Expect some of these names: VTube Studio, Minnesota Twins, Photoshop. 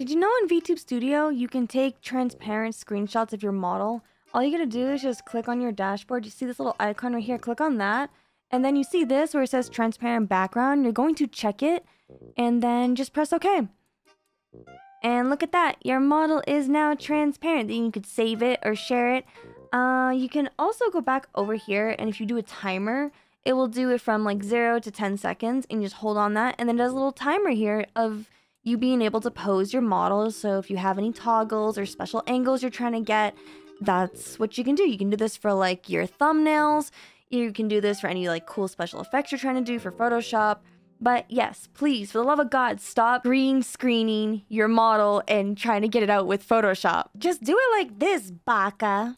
Did you know in VTube Studio, you can take transparent screenshots of your model? All you gotta do is just click on your dashboard. You see this little icon right here, click on that. And then you see this where it says transparent background. You're going to check it and then just press OK. And look at that, your model is now transparent. Then you could save it or share it. You can also go back over here, and if you do a timer, it will do it from like 0 to 10 seconds and you just hold on that, and then it does a little timer here of you being able to pose your model. So if you have any toggles or special angles you're trying to get, that's what you can do. You can do this for like your thumbnails. You can do this for any like cool special effects you're trying to do for Photoshop. But yes, please, for the love of God, stop green screening your model and trying to get it out with Photoshop. Just do it like this, baka.